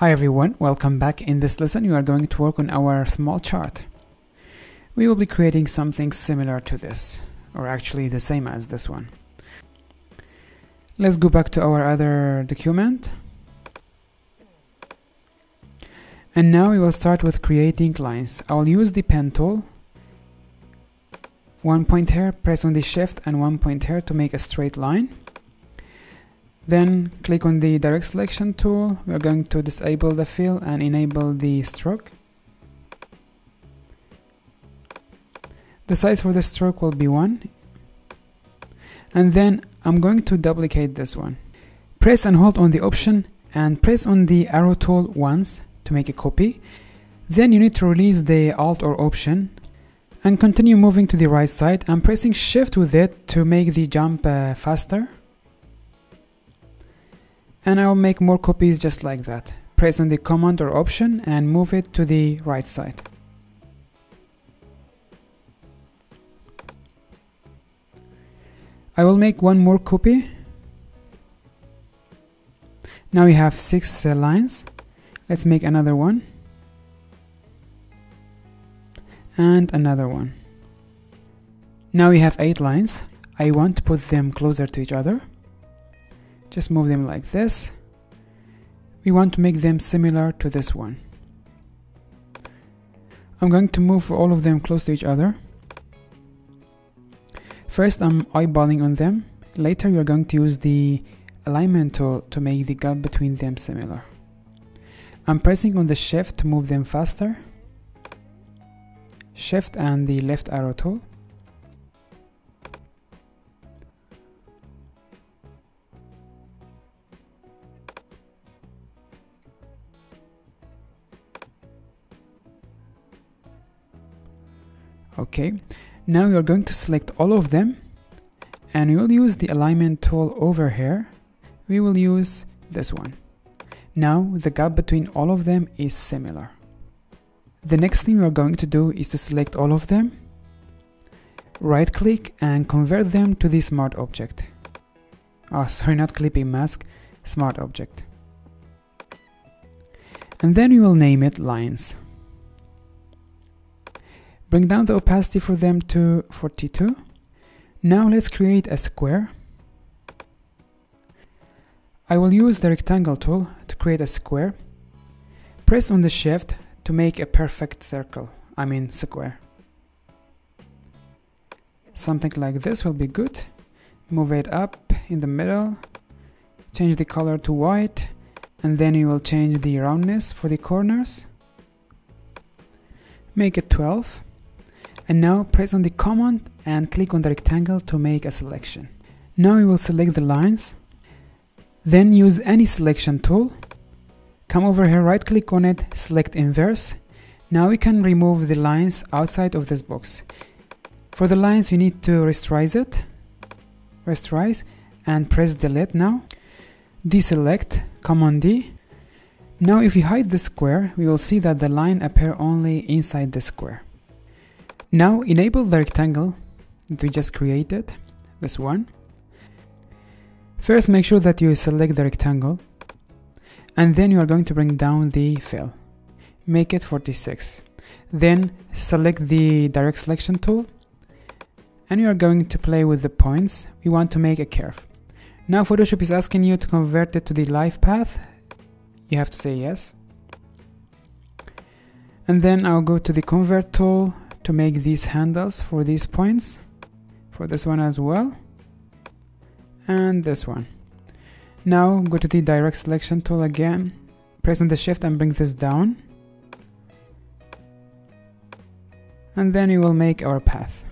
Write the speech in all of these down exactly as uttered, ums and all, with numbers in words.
Hi everyone, welcome back. In this lesson you are going to work on our small chart. We will be creating something similar to this, or actually the same as this one. Let's go back to our other document. And now we will start with creating lines. I will use the pen tool, one point here, press on the shift and one point here to make a straight line. Then click on the direct selection tool. We're going to disable the fill and enable the stroke. The size for the stroke will be one. And then I'm going to duplicate this one. Press and hold on the option and press on the arrow tool once to make a copy. Then you need to release the Alt or Option and continue moving to the right side. I'm pressing Shift with it to make the jump uh, faster. And I'll make more copies just like that. Press on the command or option and move it to the right side. I will make one more copy. Now we have six uh, lines. Let's make another one. And another one. Now we have eight lines. I want to put them closer to each other. Just move them like this. We want to make them similar to this one. I'm going to move all of them close to each other. First I'm eyeballing on them. Later we are going to use the alignment tool to make the gap between them similar. I'm pressing on the shift to move them faster. Shift and the left arrow tool. Okay, now we are going to select all of them and we will use the alignment tool over here. We will use this one. Now the gap between all of them is similar. The next thing we are going to do is to select all of them, right click and convert them to the smart object. Oh, sorry, not clipping mask, smart object. And then we will name it lines. Bring down the opacity for them to forty-two. Now let's create a square. I will use the rectangle tool to create a square. Press on the shift to make a perfect circle, I mean square. Something like this will be good. Move it up in the middle, change the color to white, and then you will change the roundness for the corners. Make it twelve. And now press on the command and click on the rectangle to make a selection. Now we will select the lines. Then use any selection tool. Come over here, right click on it, select inverse. Now we can remove the lines outside of this box. For the lines you need to rasterize it. Rasterize and press delete now. Deselect, command D. Now if we hide the square, we will see that the line appear only inside the square. Now enable the rectangle that we just created, this one. First make sure that you select the rectangle and then you are going to bring down the fill. Make it forty-six. Then select the direct selection tool and you are going to play with the points. We want to make a curve. Now Photoshop is asking you to convert it to the live path. You have to say yes. And then I'll go to the convert tool to make these handles for these points, for this one as well, and this one. Now go to the direct selection tool again, press on the shift and bring this down, and then we will make our path.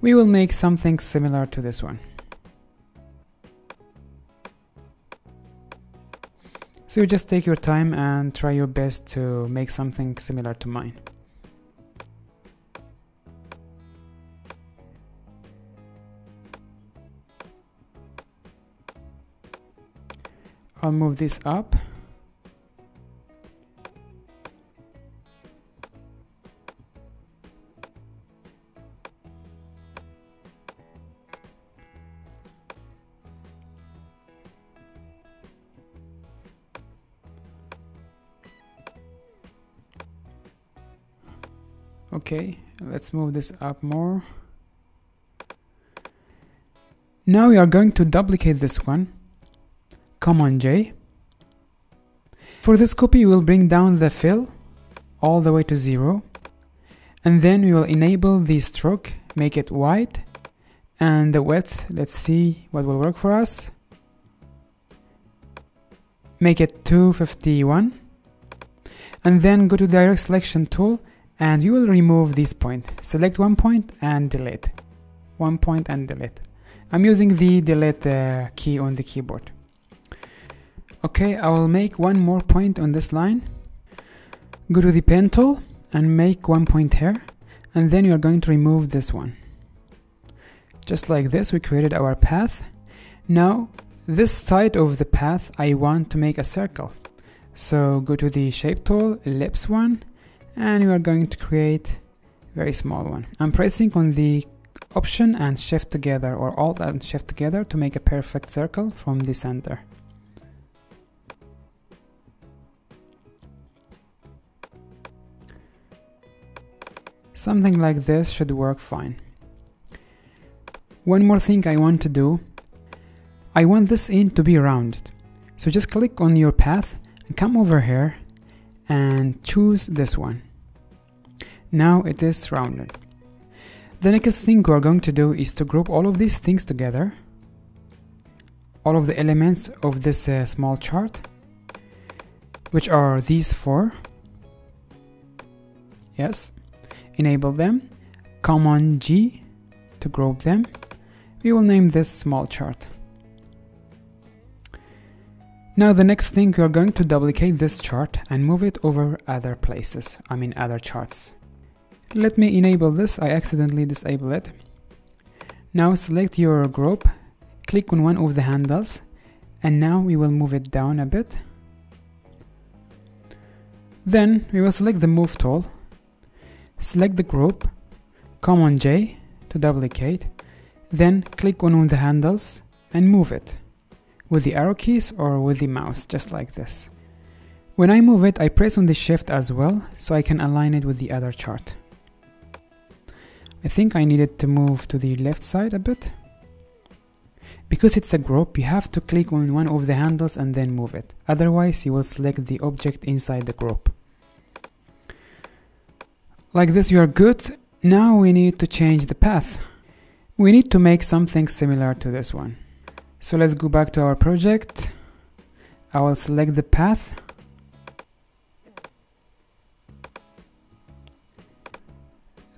We will make something similar to this one. So you just take your time and try your best to make something similar to mine. I'll move this up. Okay, let's move this up more. Now we are going to duplicate this one. Command J. For this copy, we will bring down the fill all the way to zero, and then we will enable the stroke, make it white, and the width, let's see what will work for us. Make it two fifty-one, and then go to direct selection tool, and you will remove this point. Select one point and delete. One point and delete. I'm using the delete uh, key on the keyboard. Okay, I will make one more point on this line. Go to the pen tool and make one point here, and then you're going to remove this one. Just like this, we created our path. Now, this side of the path, I want to make a circle. So go to the shape tool, ellipse one, and we are going to create a very small one. I'm pressing on the Option and Shift together, or Alt and Shift together, to make a perfect circle from the center. Something like this should work fine. One more thing I want to do. I want this end to be rounded. So just click on your path and come over here and choose this one. Now it is rounded. The next thing we are going to do is to group all of these things together, all of the elements of this uh, small chart, which are these four. Yes, enable them. Command G to group them. We will name this small chart. Now the next thing we are going to duplicate this chart and move it over other places, I mean other charts. Let me enable this, I accidentally disable it. Now select your group, click on one of the handles, and now we will move it down a bit. Then we will select the Move tool, select the group, Command J to duplicate, then click on one of the handles and move it with the arrow keys or with the mouse, just like this. When I move it, I press on the Shift as well, so I can align it with the other chart. I think I needed to move to the left side a bit. Because it's a group, you have to click on one of the handles and then move it. Otherwise, you will select the object inside the group. Like this, you are good. Now we need to change the path. We need to make something similar to this one. So let's go back to our project. I will select the path.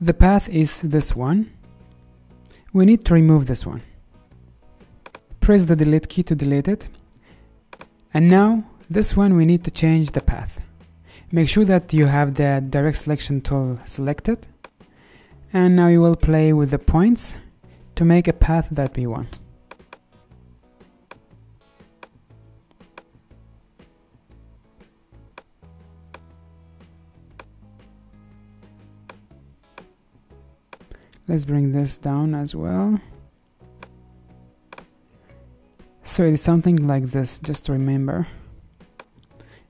The path is this one. We need to remove this one. Press the delete key to delete it. And now this one we need to change the path. Make sure that you have the direct selection tool selected. And now you will play with the points to make a path that we want. Let's bring this down as well. So it's something like this, just to remember.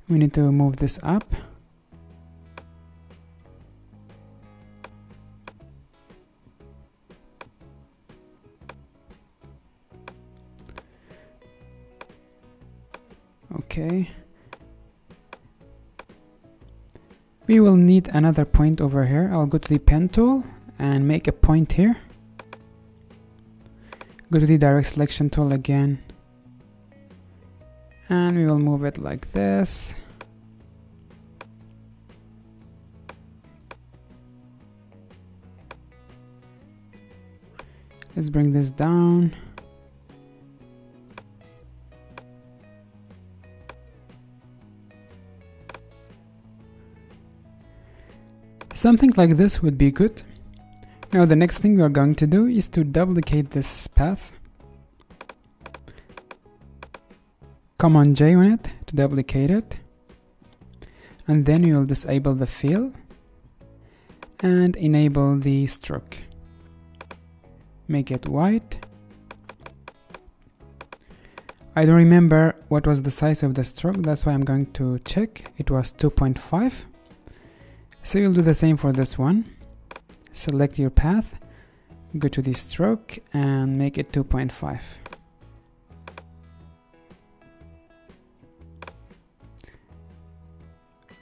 We need to move this up. Okay. We will need another point over here. I'll go to the pen tool and make a point here. Go to the direct selection tool again, and we will move it like this. Let's bring this down. Something like this would be good. Now the next thing we are going to do is to duplicate this path. Command J on it to duplicate it. And then we will disable the fill and enable the stroke. Make it white. I don't remember what was the size of the stroke, that's why I'm going to check. It was two point five. So you'll do the same for this one. select your path, go to the stroke and make it two point five.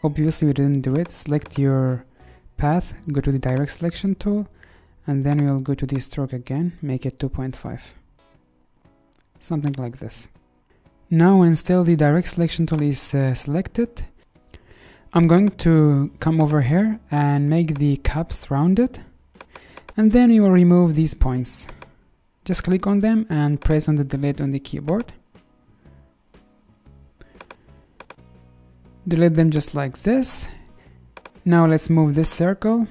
Obviously we didn't do it. Select your path, go to the direct selection tool, and then we'll go to the stroke again, make it two point five. Something like this. Now when still the direct selection tool is uh, selected, I'm going to come over here and make the cups rounded, and then we will remove these points. Just click on them and press on the delete on the keyboard. Delete them just like this. Now let's move this circle.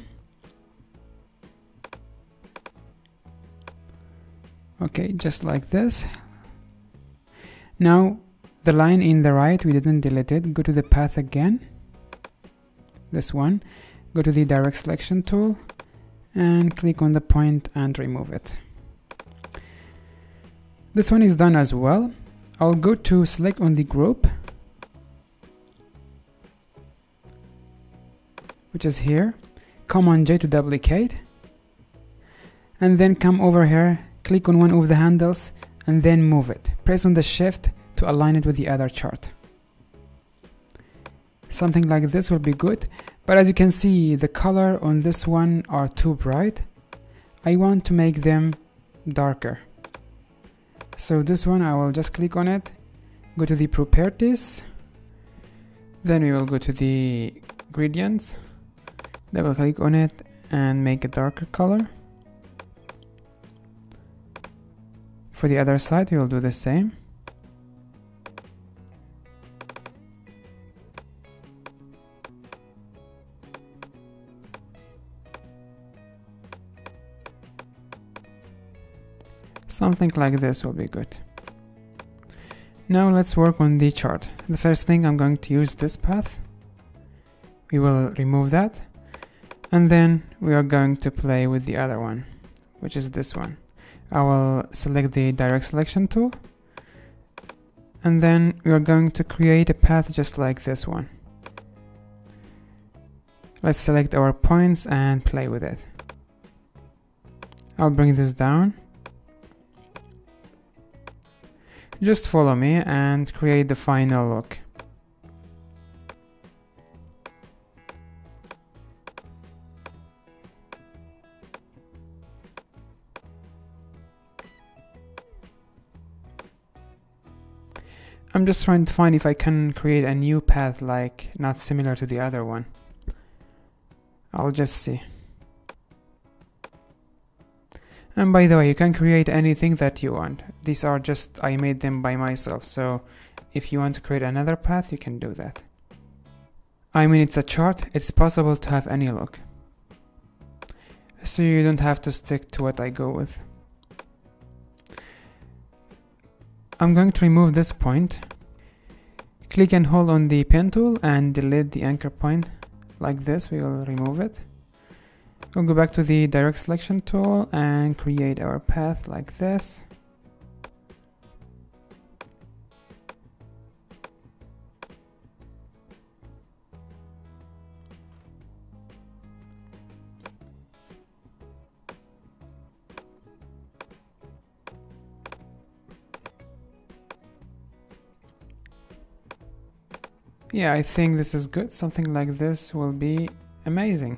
Okay, just like this. Now the line in the right, we didn't delete it. Go to the path again. This one. Go to the direct selection tool and click on the point and remove it. This one is done as well. I'll go to select on the group, which is here. Command J to duplicate. And then come over here, click on one of the handles, and then move it. Press on the shift to align it with the other chart. Something like this will be good, but as you can see, the color on this one are too bright. I want to make them darker. So this one, I will just click on it, go to the properties, then we will go to the gradients, double click on it and make a darker color. For the other side, we will do the same. Something like this will be good. Now let's work on the chart. The first thing, I'm going to use this path. We will remove that. And then we are going to play with the other one, which is this one. I will select the direct selection tool, and then we are going to create a path just like this one. Let's select our points and play with it. I'll bring this down. Just follow me and create the final look. I'm just trying to find if I can create a new path, like not similar to the other one. I'll just see. And by the way, you can create anything that you want. These are just, I made them by myself, so if you want to create another path, you can do that. I mean, it's a chart, it's possible to have any look. So you don't have to stick to what I go with. I'm going to remove this point. Click and hold on the pen tool and delete the anchor point. Like this, we will remove it. We'll go back to the direct selection tool and create our path like this. Yeah, I think this is good. Something like this will be amazing.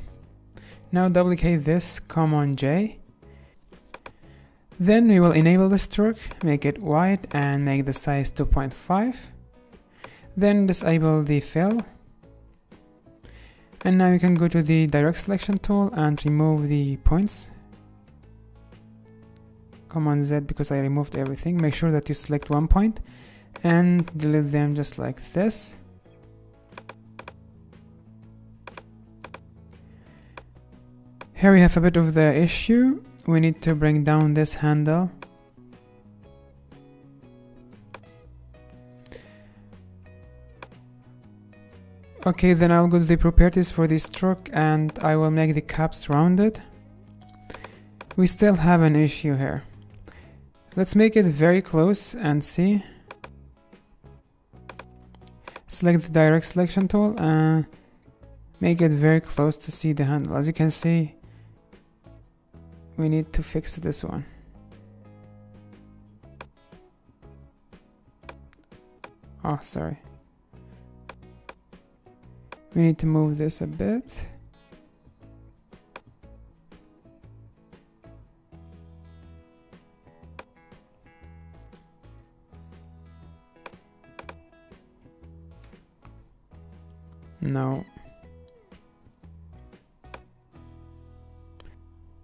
Now duplicate this, Command J. Then we will enable the stroke, make it white and make the size two point five. Then disable the fill. And now you can go to the direct selection tool and remove the points. Command Z, because I removed everything. Make sure that you select one point and delete them just like this. Here we have a bit of the issue. We need to bring down this handle. Okay, then I'll go to the properties for the stroke and I will make the cups rounded. We still have an issue here. Let's make it very close and see. Select the direct selection tool and make it very close to see the handle. As you can see, we need to fix this one. Oh, sorry. We need to move this a bit. No.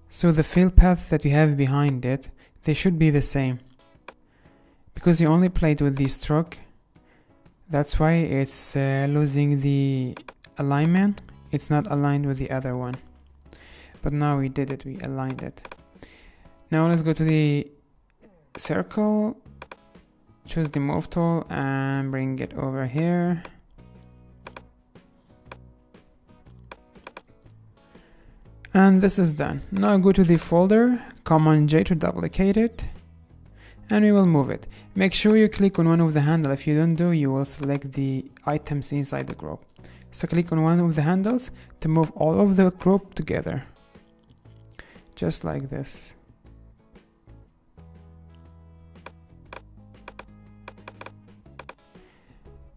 So the fill path that you have behind it, they should be the same. Because you only played with the stroke, that's why it's uh, losing the alignment. It's not aligned with the other one. But now we did it, we aligned it. Now let's go to the circle, choose the move tool and bring it over here. And this is done. Now go to the folder, Command J to duplicate it, and we will move it. Make sure you click on one of the handles. If you don't do, you will select the items inside the group. So click on one of the handles to move all of the group together. Just like this.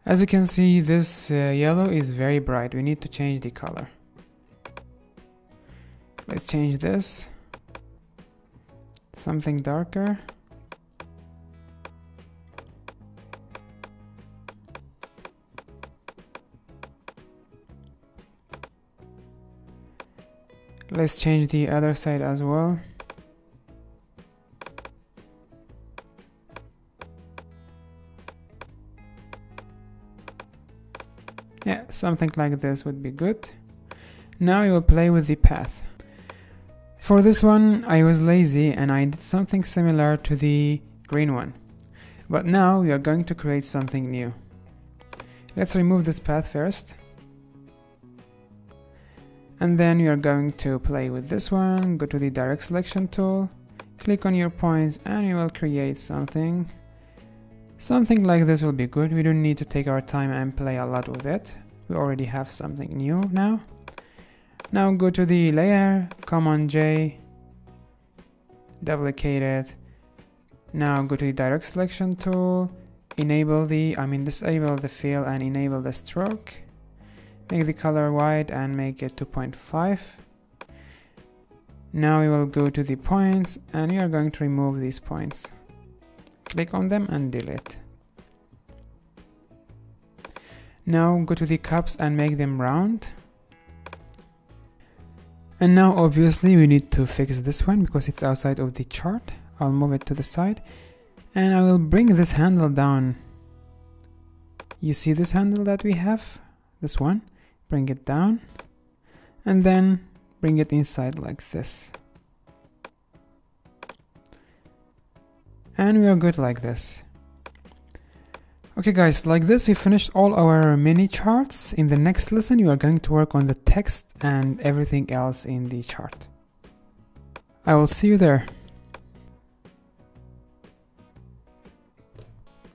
As you can see, this uh, yellow is very bright. We need to change the color. Let's change this, something darker. Let's change the other side as well. Yeah, something like this would be good. Now you will play with the path. For this one, I was lazy and I did something similar to the green one. But now we are going to create something new. Let's remove this path first. And then we are going to play with this one. Go to the direct selection tool, click on your points, and we will create something. Something like this will be good. We don't need to take our time and play a lot with it. We already have something new now. Now go to the layer, Command J, duplicate it. Now go to the direct selection tool, enable the, I mean disable the fill and enable the stroke. Make the color white and make it two point five. Now we will go to the points and we are going to remove these points. Click on them and delete. Now go to the cups and make them round. And now obviously we need to fix this one because it's outside of the chart. I'll move it to the side and I will bring this handle down. You see this handle that we have? This one. Bring it down and then bring it inside like this. And we are good like this. Okay guys, like this we finished all our mini charts. In the next lesson you are going to work on the text and everything else in the chart. I will see you there.